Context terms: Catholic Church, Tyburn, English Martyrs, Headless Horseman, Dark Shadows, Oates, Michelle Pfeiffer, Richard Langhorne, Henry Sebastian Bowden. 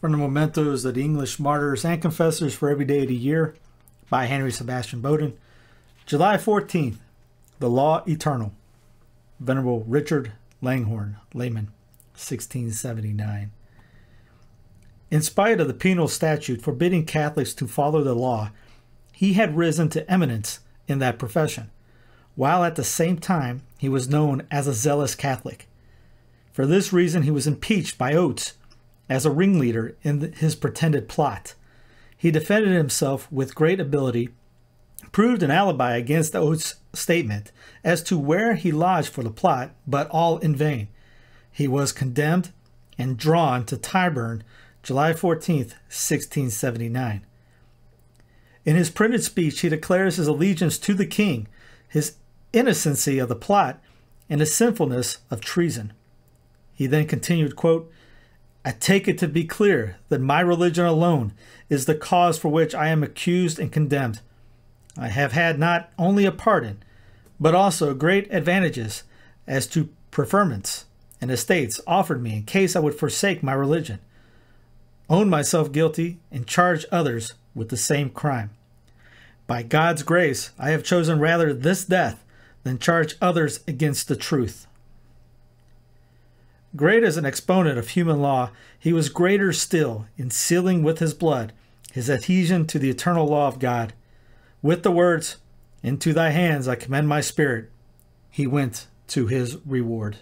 from the Mementos of the English Martyrs and Confessors for Every Day of the Year by Henry Sebastian Bowden. July 14th, The Law Eternal, Venerable Richard Langhorne, layman, 1679. In spite of the penal statute forbidding Catholics to follow the law, he had risen to eminence in that profession, while at the same time he was known as a zealous Catholic. For this reason he was impeached by Oates as a ringleader in his pretended plot. He defended himself with great ability, proved an alibi against Oates' statement as to where he lodged for the plot, but all in vain. He was condemned and drawn to Tyburn, July 14th, 1679. In his printed speech, he declares his allegiance to the king, his innocency of the plot, and the sinfulness of treason. He then continued, quote, "I take it to be clear that my religion alone is the cause for which I am accused and condemned. I have had not only a pardon, but also great advantages as to preferments and estates offered me in case I would forsake my religion, own myself guilty, and charge others with the same crime. By God's grace, I have chosen rather this death than charge others against the truth." Great as an exponent of human law, he was greater still in sealing with his blood his adhesion to the eternal law of God. With the words, "Into thy hands I commend my spirit," he went to his reward.